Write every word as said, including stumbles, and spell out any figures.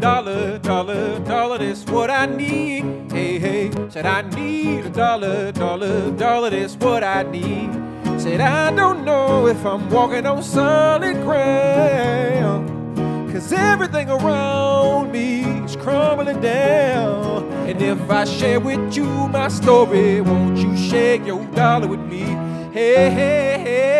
dollar, dollar, dollar, is what I need. Hey, hey, said I need a dollar, dollar, dollar, is what I need. Said I don't know if I'm walking on solid ground, 'cause everything around me is crumbling down. And if I share with you my story, won't you share your dollar with me? Hey, hey, hey.